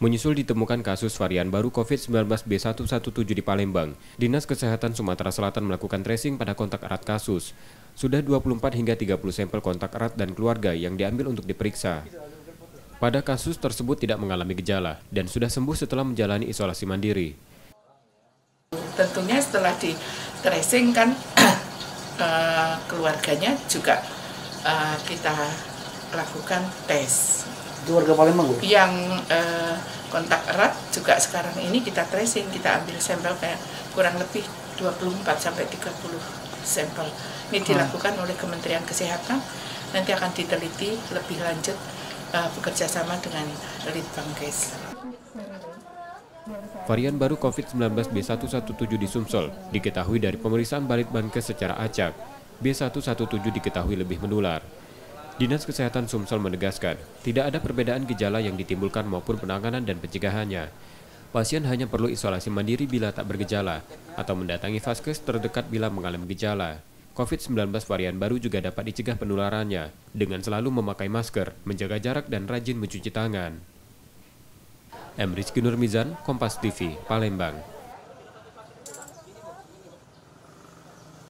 menyusul ditemukan kasus varian baru Covid-19 B117 di Palembang. Dinas Kesehatan Sumatera Selatan melakukan tracing pada kontak erat kasus. Sudah 24 hingga 30 sampel kontak erat dan keluarga yang diambil untuk diperiksa. Pada kasus tersebut tidak mengalami gejala dan sudah sembuh setelah menjalani isolasi mandiri. Tentunya setelah di tracing kan keluarganya juga kita lakukan tes. Keluarga Palembang, Bu? Yang kontak erat juga sekarang ini kita tracing, kita ambil sampel kurang lebih 24-30 sampel. Ini dilakukan oleh Kementerian Kesehatan, nanti akan diteliti lebih lanjut bekerjasama dengan Balitbangkes. Varian baru COVID-19 B117 di Sumsel diketahui dari pemeriksaan Balitbangkes secara acak. B117 diketahui lebih menular. Dinas Kesehatan Sumsel menegaskan, tidak ada perbedaan gejala yang ditimbulkan maupun penanganan dan pencegahannya. Pasien hanya perlu isolasi mandiri bila tak bergejala atau mendatangi vaskes terdekat bila mengalami gejala. Covid-19 varian baru juga dapat dicegah penularannya dengan selalu memakai masker, menjaga jarak, dan rajin mencuci tangan. M Rizki Nurmizan, Kompas TV, Palembang.